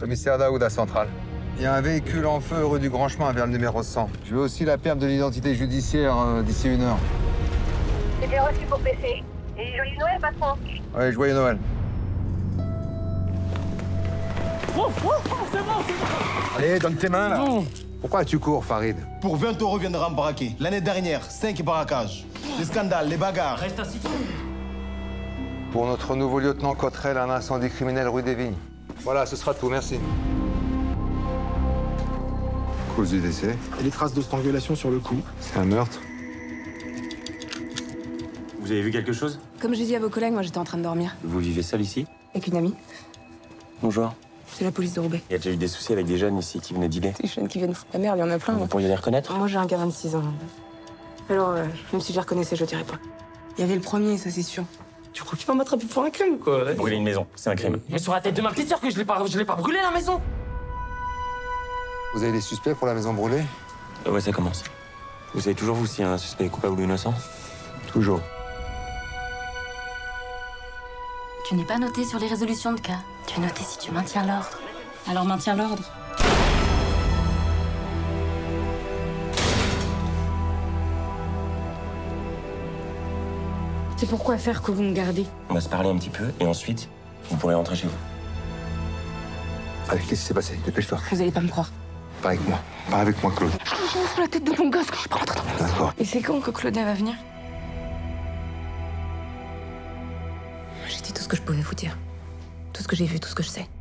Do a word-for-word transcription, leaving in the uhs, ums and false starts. Commissaire Daouda Central. Il y a un véhicule en feu rue du Grand Chemin vers le numéro cent. Je veux aussi la perte de l'identité judiciaire euh, d'ici une heure. J'ai bien reçu pour P C. Et joyeux Noël, patron. Ouais, joyeux Noël. Oh, oh, oh, c'est bon, c'est bon. Allez, donne tes mains, là. Oh. Pourquoi tu cours, Farid? Pour vingt euros viens de rembraquer. L'année dernière, cinq barraquages. Les scandales, les bagarres. Reste assis. Pour notre nouveau lieutenant Cotrel, un incendie criminel rue des Vignes. Voilà, ce sera tout, merci. Cause du décès. Et les traces de strangulation sur le cou. C'est un meurtre. Vous avez vu quelque chose? Comme j'ai dit à vos collègues, moi j'étais en train de dormir. Vous vivez seul ici? Avec une amie. Bonjour. C'est la police de Roubaix. Il y a déjà eu des soucis avec des jeunes ici qui venaient dîner. Des jeunes qui viennent foutre la merde, il y en a plein. Vous pourriez les reconnaître? Moi j'ai un gars de vingt-six ans. Alors, euh, même si je les reconnaissais, je dirais pas. Il y avait le premier, ça c'est sûr. Tu crois qu'il va m'attraper pour un crime, quoi? Ouais. Brûler une maison, c'est un crime. Mais sur la tête de ma petite sœur que je l'ai pas, je l'ai pas brûlé la maison. Vous avez des suspects pour la maison brûlée? euh, Ouais, ça commence. Vous savez toujours, vous, si un suspect est coupable ou innocent? Toujours. Tu n'es pas noté sur les résolutions de cas. Tu es noté si tu maintiens l'ordre. Alors maintiens l'ordre. C'est pourquoi faire que vous me gardez? On va se parler un petit peu et ensuite, vous pourrez rentrer chez vous. Allez, qu'est-ce qui s'est passé? Dépêche-toi. Vous allez pas me croire. Pas avec moi. Pas avec moi, Claude. Je suis sur la tête de mon gosse quand je prends votre temps. D'accord. Et c'est quand que Claudia va venir? J'ai dit tout ce que je pouvais vous dire. Tout ce que j'ai vu, tout ce que je sais.